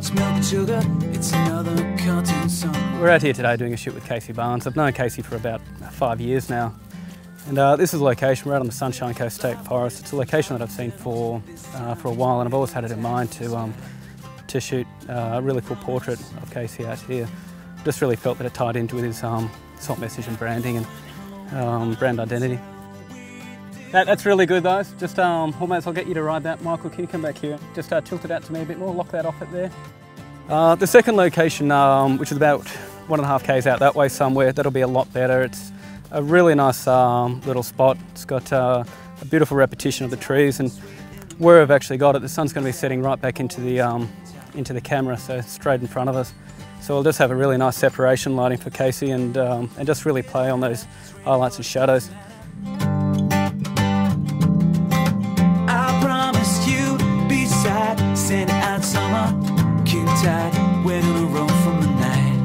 much milk and sugar, it's another cartoon song. We're out here today doing a shoot with Casey Barnes. I've known Casey for about 5 years now. And this is a location, we're out on the Sunshine Coast State Forest. It's a location that I've seen for a while, and I've always had it in mind to shoot a really cool portrait of Casey out here. Just really felt that it tied into with his salt message and branding and brand identity. That's really good, though. Just, almost, I'll get you to ride that. Michael, can you come back here? Just tilt it out to me a bit more, lock that off it there. The second location, which is about 1.5 k's out that way somewhere, that'll be a lot better. It's a really nice little spot. It's got a beautiful repetition of the trees, and where I've actually got it, the sun's going to be setting right back into the camera, so straight in front of us. So we'll just have a really nice separation lighting for Casey, and just really play on those highlights and shadows. Send out summer, cute tide, wet on a roll from the night.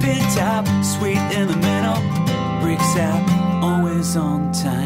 Pit top, sweet in the middle, bricks out, always on time.